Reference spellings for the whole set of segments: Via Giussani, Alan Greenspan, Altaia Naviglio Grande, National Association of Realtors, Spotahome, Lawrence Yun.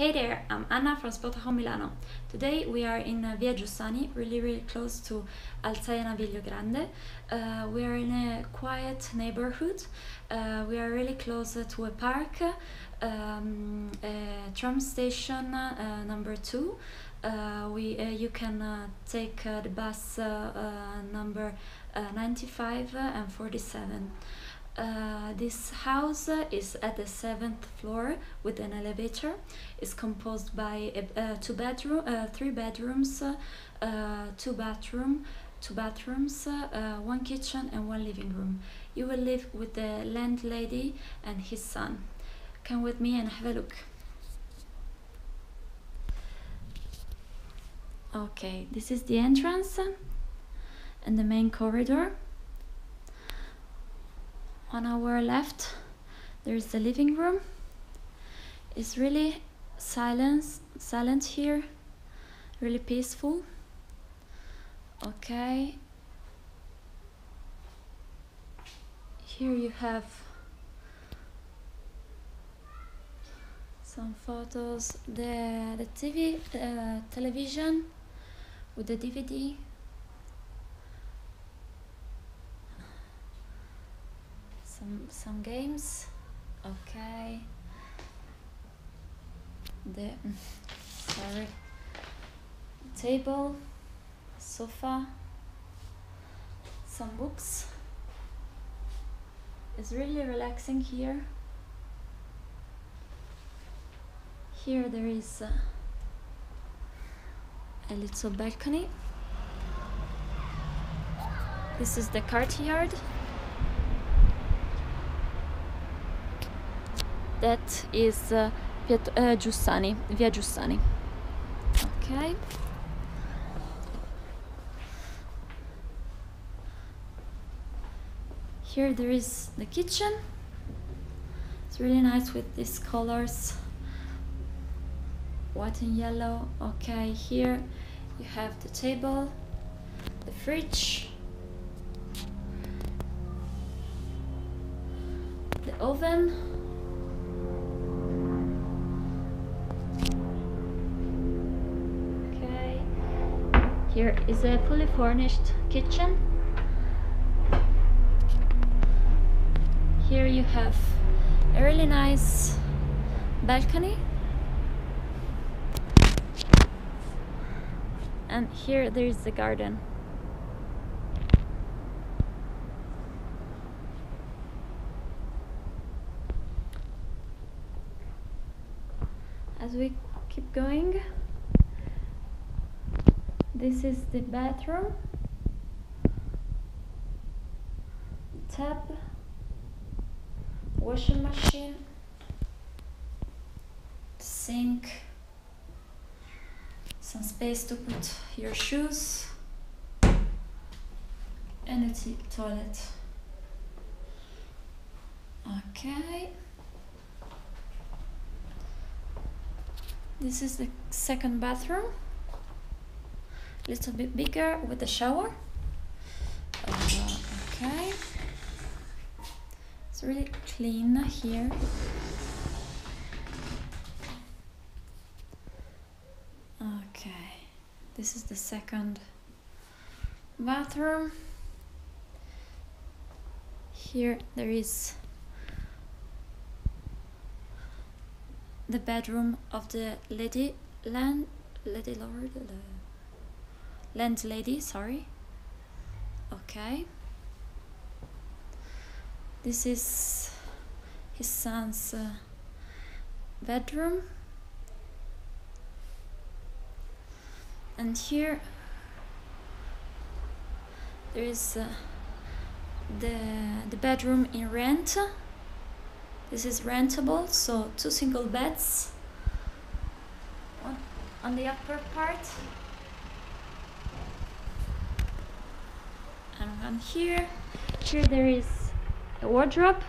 Hey there, I'm Anna from Spotahome Milano. Today we are in Via Giussani, really close to Altaia Naviglio Grande. We are in a quiet neighborhood. We are really close to a park, a tram station number 2. You can take the bus number 95 and 47. This house is at the 7th floor with an elevator. It's composed by three bedrooms, two bathrooms, one kitchen and one living room. You will live with the landlady and his son. Come with me and have a look. Okay, this is the entrance and the main corridor. On our left, there is the living room. It's really silent here, really peaceful. Okay. Here you have some photos. The television with the DVD. Some games. Okay. Table, sofa, some books. It's really relaxing here. Here there is a little balcony. This is the courtyard. That is Giussani, Via Giussani. Okay. Here there is the kitchen. It's really nice with these colors, white and yellow. Okay, here you have the table, the fridge, the oven. Here is a fully furnished kitchen. Here you have a really nice balcony. And here there is the garden. As we keep going, this is the bathroom, tub, washing machine, sink, some space to put your shoes, and a toilet. Okay. This is the second bathroom. Little bit bigger with the shower. Okay, it's really clean here. Okay, this is the second bathroom. Here there is the bedroom of the landlady, sorry. Okay. This is his son's bedroom. And here there is the bedroom in rent. This is rentable, so two single beds on the upper part. And here there is a wardrobe,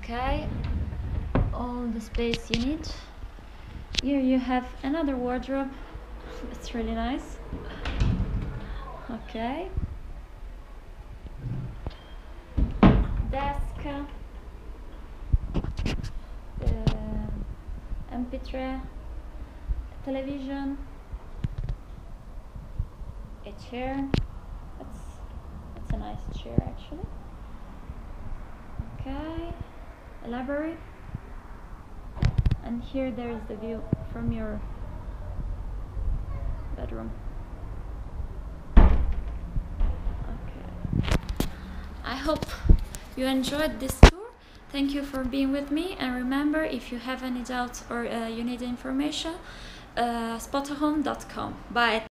okay, all the space you need. Here you have another wardrobe, it's really nice, okay, desk. etc. A television, a chair. That's a nice chair actually. Okay, a library. And here there is the view from your bedroom. Okay. I hope you enjoyed this tour. Thank you for being with me, and remember, if you have any doubts or you need information, spotahome.com. Bye.